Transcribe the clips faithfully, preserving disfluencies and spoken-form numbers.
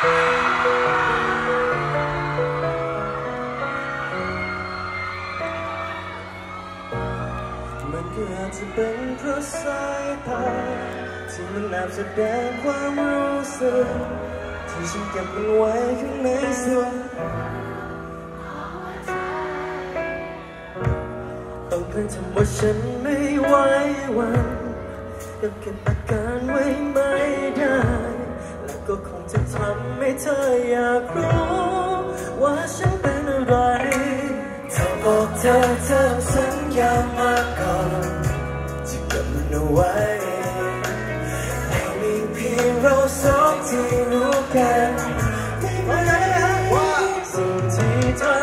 มันก็อาจจะเป็นเพราะสายตาที่มันแอบแสดงความรู้สึกที่ฉันเก็บมันไว้ข้างในส่วนต้องเคยทำว่าฉันไม่ไหววันยังเก็บอาการไว้ไม่ได้และก็คงจะทำให้เธออยากรู้ว่าฉันเป็นอะไรเธอบอกเธอเธอสัญญามาก่อนจะเก็บมันเอาไว้ให้มีเพียงเราสองที่รู้กันไม่ว่าสิ่งที่เธอ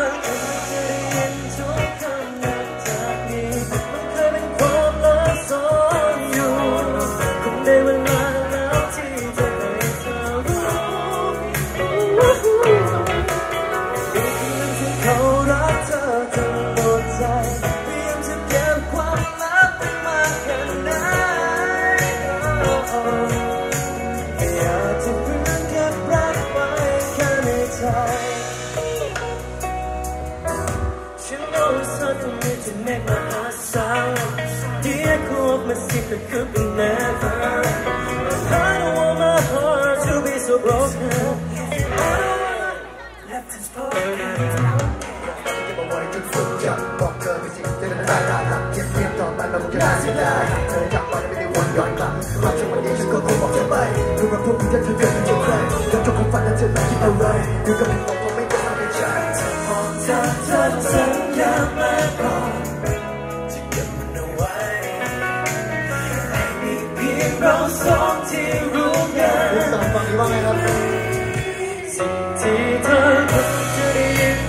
It could be never. I don't want my heart to be so broken. And I don't wanna let this part. From song to room, yeah. Sing to the end.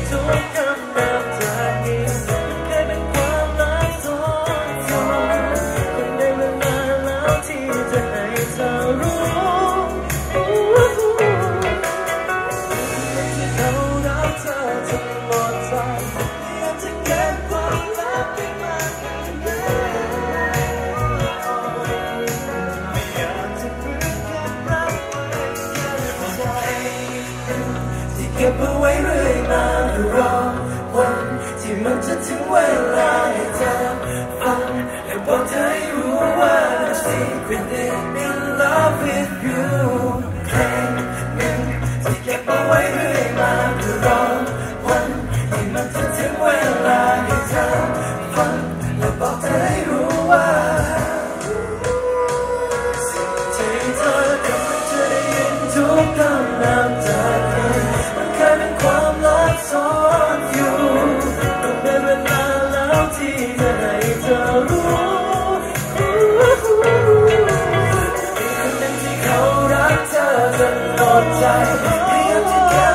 Time, we have to